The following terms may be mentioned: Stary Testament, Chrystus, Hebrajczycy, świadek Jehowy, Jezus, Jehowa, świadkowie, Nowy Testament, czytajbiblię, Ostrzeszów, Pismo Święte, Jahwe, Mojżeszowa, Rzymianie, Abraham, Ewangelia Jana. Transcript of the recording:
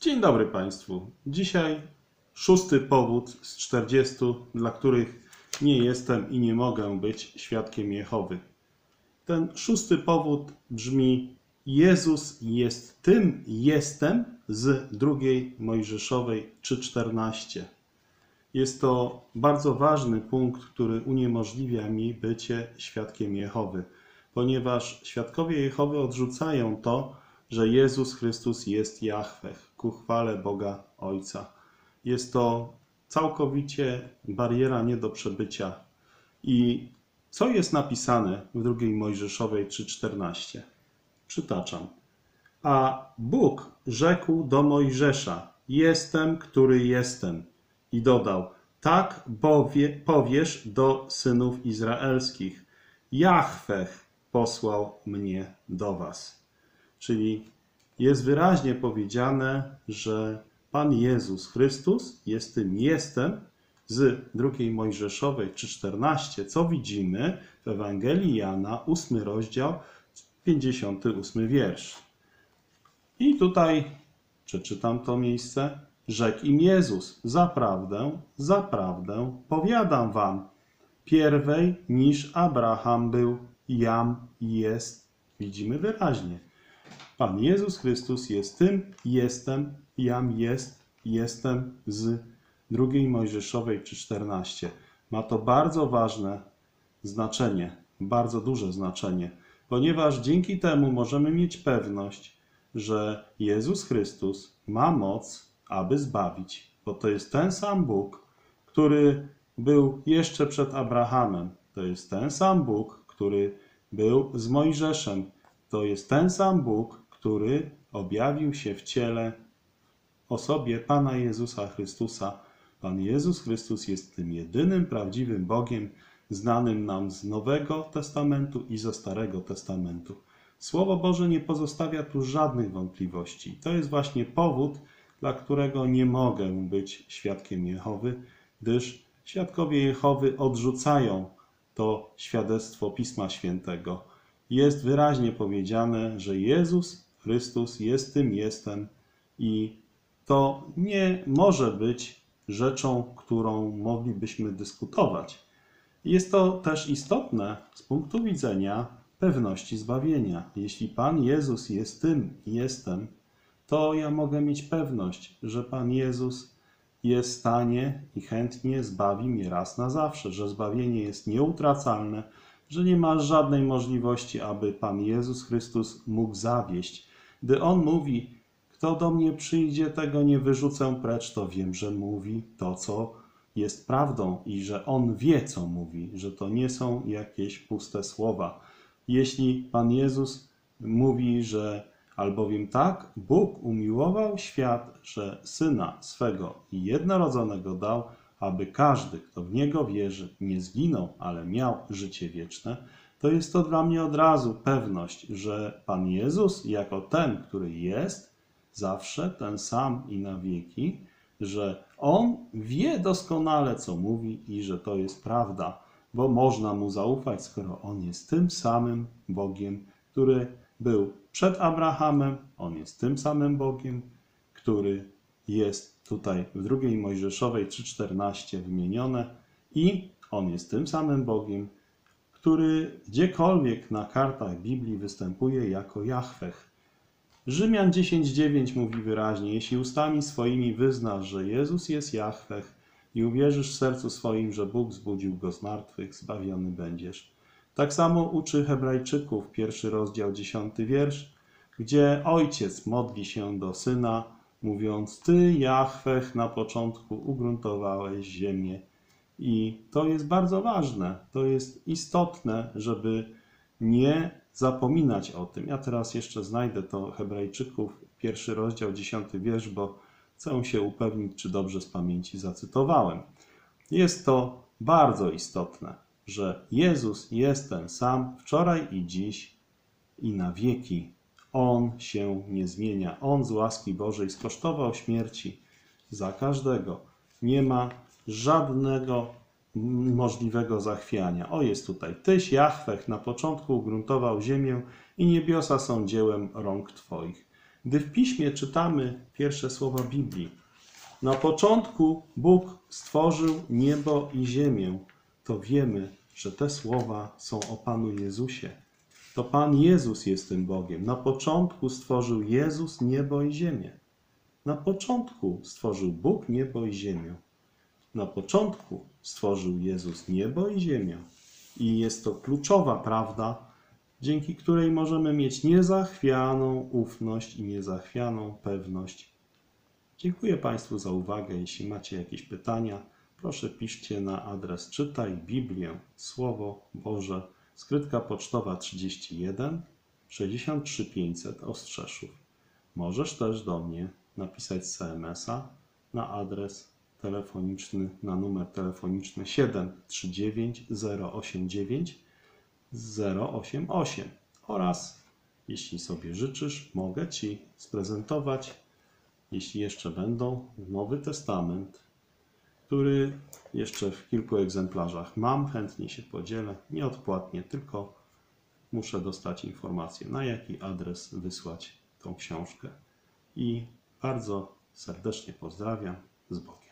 Dzień dobry Państwu. Dzisiaj 6. powód z 40, dla których nie jestem i nie mogę być świadkiem Jehowy. Ten 6. powód brzmi: Jezus jest tym jestem z 2 Mojżeszowej 3:14. Jest to bardzo ważny punkt, który uniemożliwia mi bycie świadkiem Jehowy, ponieważ świadkowie Jehowy odrzucają to, że Jezus Chrystus jest Jahwe, ku chwale Boga Ojca. Jest to całkowicie bariera nie do przebycia. I co jest napisane w 2 Mojżeszowej 3:14? Przytaczam. A Bóg rzekł do Mojżesza: jestem, który jestem. I dodał: tak powiesz do synów izraelskich: Jahwe posłał mnie do was. Czyli jest wyraźnie powiedziane, że Pan Jezus Chrystus jest tym jestem z 2 Mojżeszowej 3:14, co widzimy w Ewangelii Jana, 8 rozdział, 58 wiersz. I tutaj przeczytam to miejsce. Rzekł im Jezus: zaprawdę, zaprawdę powiadam wam, pierwej niż Abraham był, jam jest. Widzimy wyraźnie. Pan Jezus Chrystus jest tym jestem, jam jest, jestem z 2 Mojżeszowej 3:14. Ma to bardzo ważne znaczenie, bardzo duże znaczenie, ponieważ dzięki temu możemy mieć pewność, że Jezus Chrystus ma moc, aby zbawić, bo to jest ten sam Bóg, który był jeszcze przed Abrahamem. To jest ten sam Bóg, który był z Mojżeszem. To jest ten sam Bóg, który objawił się w ciele, osobie Pana Jezusa Chrystusa. Pan Jezus Chrystus jest tym jedynym prawdziwym Bogiem, znanym nam z Nowego Testamentu i ze Starego Testamentu. Słowo Boże nie pozostawia tu żadnych wątpliwości. To jest właśnie powód, dla którego nie mogę być świadkiem Jehowy, gdyż świadkowie Jehowy odrzucają to świadectwo Pisma Świętego. Jest wyraźnie powiedziane, że Jezus Chrystus jest tym jestem i to nie może być rzeczą, którą moglibyśmy dyskutować. Jest to też istotne z punktu widzenia pewności zbawienia. Jeśli Pan Jezus jest tym jestem, to ja mogę mieć pewność, że Pan Jezus jest w stanie i chętnie zbawi mnie raz na zawsze, że zbawienie jest nieutracalne, że nie ma żadnej możliwości, aby Pan Jezus Chrystus mógł zawieść. Gdy On mówi: kto do mnie przyjdzie, tego nie wyrzucę precz, to wiem, że mówi to, co jest prawdą i że On wie, co mówi, że to nie są jakieś puste słowa. Jeśli Pan Jezus mówi, że albowiem tak Bóg umiłował świat, że Syna swego i jednorodzonego dał, aby każdy, kto w Niego wierzy, nie zginął, ale miał życie wieczne, to jest to dla mnie od razu pewność, że Pan Jezus jako ten, który jest zawsze ten sam i na wieki, że On wie doskonale, co mówi i że to jest prawda, bo można Mu zaufać, skoro On jest tym samym Bogiem, który był przed Abrahamem, On jest tym samym Bogiem, który jest tutaj w 2 Mojżeszowej 3:14 wymienione i On jest tym samym Bogiem, który gdziekolwiek na kartach Biblii występuje jako Jahwe. Rzymian 10:9 mówi wyraźnie: jeśli ustami swoimi wyznasz, że Jezus jest Jahwe i uwierzysz w sercu swoim, że Bóg zbudził Go z martwych, zbawiony będziesz. Tak samo uczy Hebrajczyków, 1 rozdział, 10 wiersz, gdzie ojciec modli się do syna, mówiąc: Ty, Jahwe, na początku ugruntowałeś ziemię. I to jest bardzo ważne, to jest istotne, żeby nie zapominać o tym. Ja teraz jeszcze znajdę to Hebrajczyków, 1 rozdział, 10 wiersz, bo chcę się upewnić, czy dobrze z pamięci zacytowałem. Jest to bardzo istotne, że Jezus jest ten sam wczoraj i dziś i na wieki. On się nie zmienia. On z łaski Bożej skosztował śmierci za każdego. Nie ma żadnego możliwego zachwiania. O, jest tutaj: Tyś, Jahwe, na początku ugruntował ziemię i niebiosa są dziełem rąk Twoich. Gdy w Piśmie czytamy pierwsze słowa Biblii, na początku Bóg stworzył niebo i ziemię, to wiemy, że te słowa są o Panu Jezusie. To Pan Jezus jest tym Bogiem. Na początku stworzył Jezus niebo i ziemię. Na początku stworzył Bóg niebo i ziemię. Na początku stworzył Jezus niebo i ziemię. I jest to kluczowa prawda, dzięki której możemy mieć niezachwianą ufność i niezachwianą pewność. Dziękuję Państwu za uwagę. Jeśli macie jakieś pytania, proszę piszcie na adres czytajbiblię, Słowo Boże, skrytka pocztowa 31 63 500 Ostrzeszów. Możesz też do mnie napisać SMS-a na adres telefoniczny, na numer telefoniczny 739 089 088 oraz jeśli sobie życzysz, mogę Ci sprezentować, jeśli jeszcze będą, Nowy Testament, który jeszcze w kilku egzemplarzach mam, chętnie się podzielę, nieodpłatnie, tylko muszę dostać informację, na jaki adres wysłać tą książkę. I bardzo serdecznie pozdrawiam, z Bogiem.